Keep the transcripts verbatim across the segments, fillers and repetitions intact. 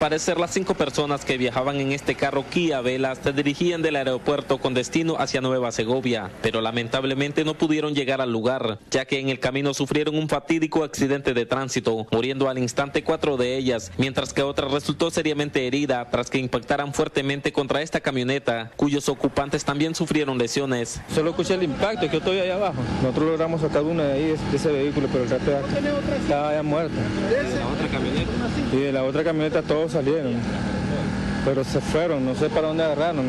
Parecer las cinco personas que viajaban en este carro Kia Vela se dirigían del aeropuerto con destino hacia Nueva Segovia, pero lamentablemente no pudieron llegar al lugar, ya que en el camino sufrieron un fatídico accidente de tránsito, muriendo al instante cuatro de ellas, mientras que otra resultó seriamente herida tras que impactaran fuertemente contra esta camioneta, cuyos ocupantes también sufrieron lesiones. Solo escuché el impacto, que yo estoy ahí abajo. Nosotros logramos sacar una de ahí, de ese vehículo, pero el resto estaba ya muerta. ¿De la otra camioneta? Y de la otra camioneta todos salieron, pero se fueron, no sé para dónde agarraron.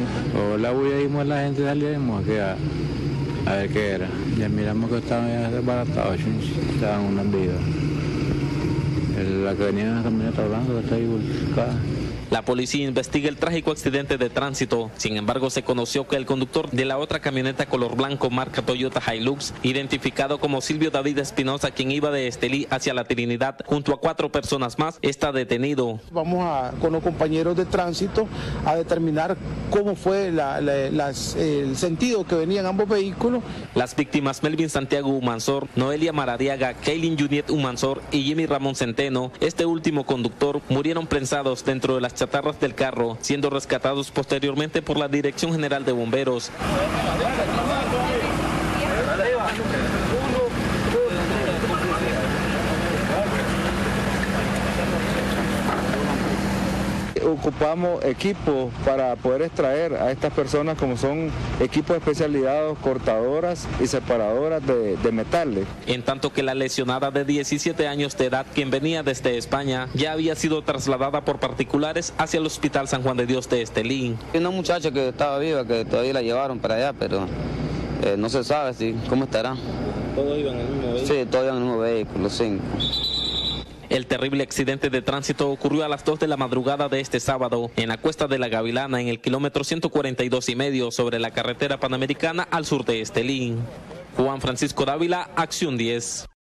Hola, huimos a la gente, salimos aquí a, a ver qué era. Ya miramos que estaban ya desbaratados, estaban unas vidas. La que venía en la camioneta blanca está ahí volcada. La policía investiga el trágico accidente de tránsito. Sin embargo, se conoció que el conductor de la otra camioneta color blanco marca Toyota Hilux, identificado como Silvio David Espinosa, quien iba de Estelí hacia la Trinidad, junto a cuatro personas más, está detenido. Vamos a, con los compañeros de tránsito a determinar cómo fue la, la, las, el sentido que venían ambos vehículos. Las víctimas Melvin Santiago Umanzor, Noelia Maradiaga, Kaylin Juniet Umanzor y Jimmy Ramón Centeno, este último conductor, murieron prensados dentro de las chatarras del carro, siendo rescatados posteriormente por la Dirección General de Bomberos. Ocupamos equipos para poder extraer a estas personas, como son equipos especializados, cortadoras y separadoras de, de metales. En tanto que la lesionada de diecisiete años de edad, quien venía desde España, ya había sido trasladada por particulares hacia el Hospital San Juan de Dios de Estelín. Hay una muchacha que estaba viva, que todavía la llevaron para allá, pero eh, no se sabe si, cómo estará. ¿Todos iban en el mismo vehículo? Sí, todos iban en el mismo vehículo, los cinco. El terrible accidente de tránsito ocurrió a las dos de la madrugada de este sábado en la Cuesta de la Gavilana, en el kilómetro ciento cuarenta y dos y medio, sobre la carretera Panamericana al sur de Estelín. Juan Francisco Dávila, Acción diez.